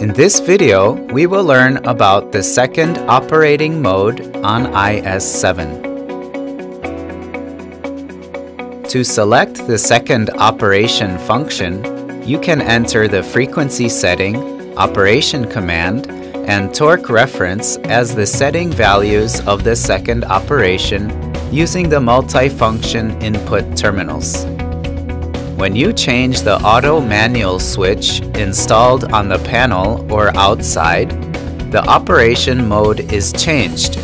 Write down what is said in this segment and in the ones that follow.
In this video, we will learn about the second operating mode on IS7. To select the second operation function, you can enter the frequency setting, operation command, and torque reference as the setting values of the second operation using the multifunction input terminals. When you change the auto manual switch installed on the panel or outside, the operation mode is changed,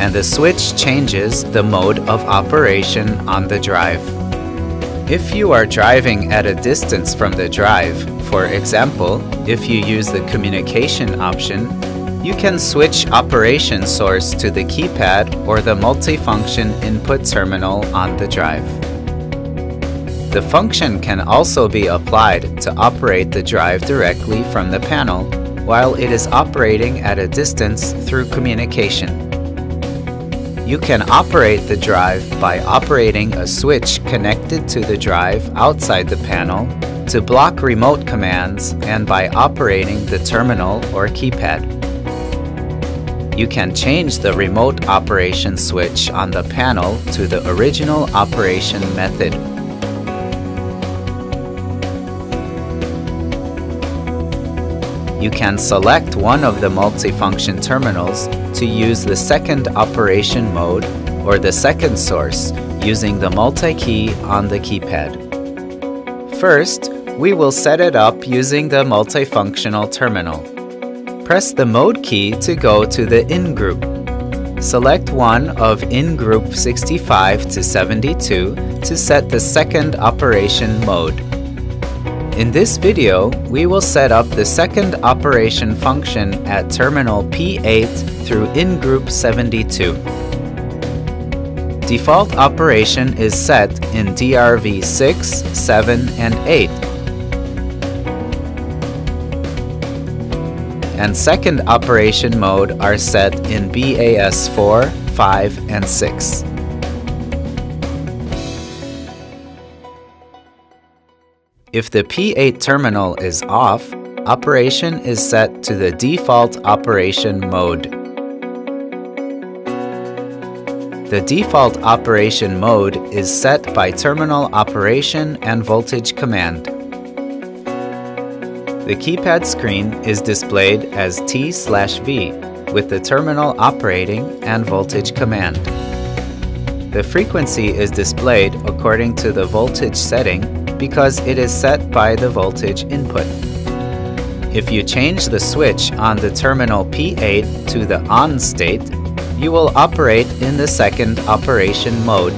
and the switch changes the mode of operation on the drive. If you are driving at a distance from the drive, for example, if you use the communication option, you can switch operation source to the keypad or the multifunction input terminal on the drive. The function can also be applied to operate the drive directly from the panel while it is operating at a distance through communication. You can operate the drive by operating a switch connected to the drive outside the panel to block remote commands and by operating the terminal or keypad. You can change the remote operation switch on the panel to the original operation method. You can select one of the multifunction terminals to use the second operation mode or the second source using the multi-key on the keypad. First, we will set it up using the multifunctional terminal. Press the mode key to go to the in-group. Select one of in-group 65 to 72 to set the second operation mode. In this video, we will set up the second operation function at terminal P8 through in-group 72. Default operation is set in DRV 6, 7, and 8. And second operation mode are set in BAS 4, 5, and 6. If the P8 terminal is off, operation is set to the default operation mode. The default operation mode is set by terminal operation and voltage command. The keypad screen is displayed as T/V with the terminal operating and voltage command. The frequency is displayed according to the voltage setting because it is set by the voltage input. If you change the switch on the terminal P8 to the on state, you will operate in the second operation mode.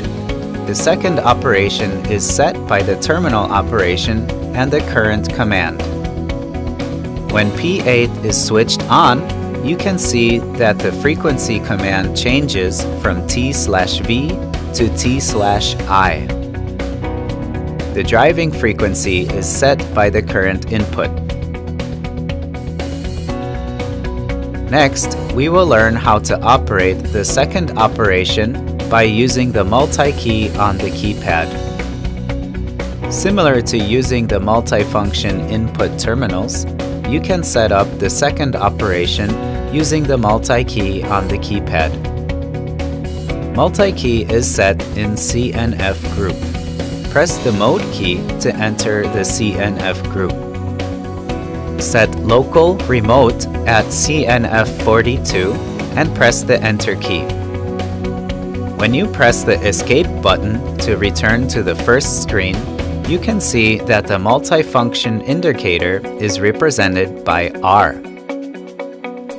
The second operation is set by the terminal operation and the current command. When P8 is switched on, you can see that the frequency command changes from T/V to T/I. The driving frequency is set by the current input. Next, we will learn how to operate the second operation by using the multi-key on the keypad. Similar to using the multifunction input terminals, you can set up the second operation using the multi-key on the keypad. Multi-key is set in CNF group. Press the mode key to enter the CNF group. Set local remote at CNF 42 and press the enter key. When you press the escape button to return to the first screen, you can see that the multifunction indicator is represented by R.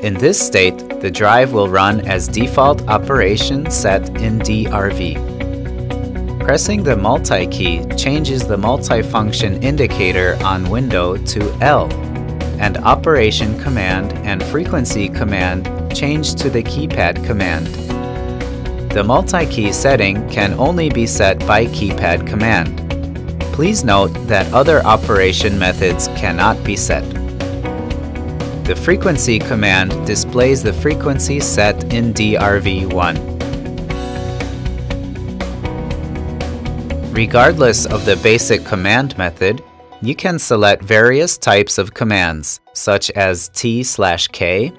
In this state, the drive will run as default operation set in DRV. Pressing the multi-key changes the multifunction indicator on window to L, and operation command and frequency command change to the keypad command. The multi-key setting can only be set by keypad command. Please note that other operation methods cannot be set. The frequency command displays the frequency set in DRV1. Regardless of the basic command method, You can select various types of commands, such as T/K,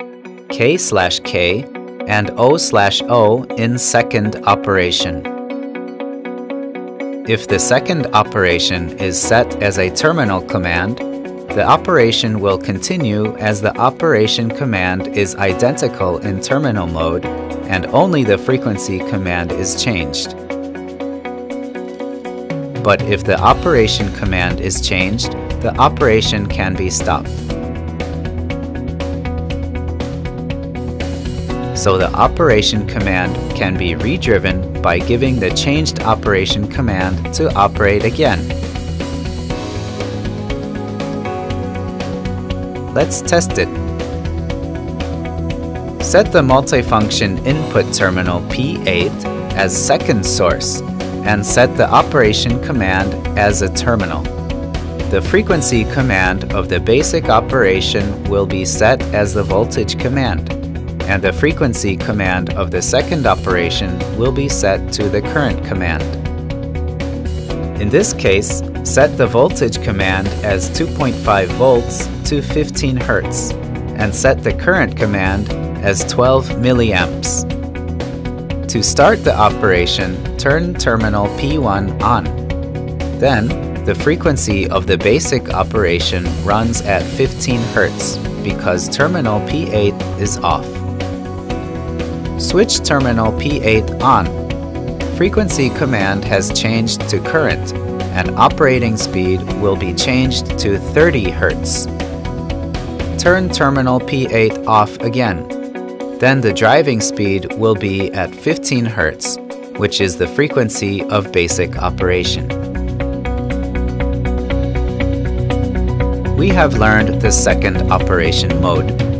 K/K, and O/O in second operation. If the second operation is set as a terminal command, the operation will continue as the operation command is identical in terminal mode and only the frequency command is changed. But if the operation command is changed, the operation can be stopped. So the operation command can be redriven by giving the changed operation command to operate again. Let's test it. Set the multifunction input terminal P8 as second source and set the operation command as a terminal. The frequency command of the basic operation will be set as the voltage command, and the frequency command of the second operation will be set to the current command. In this case, set the voltage command as 2.5 volts to 15 Hz, and set the current command as 12 milliamps. To start the operation, turn terminal P1 on. Then, the frequency of the basic operation runs at 15 Hz because terminal P8 is off. Switch terminal P8 on. Frequency command has changed to current, and operating speed will be changed to 30 Hz. Turn terminal P8 off again. Then the driving speed will be at 15 Hz, which is the frequency of basic operation. We have learned the second operation mode.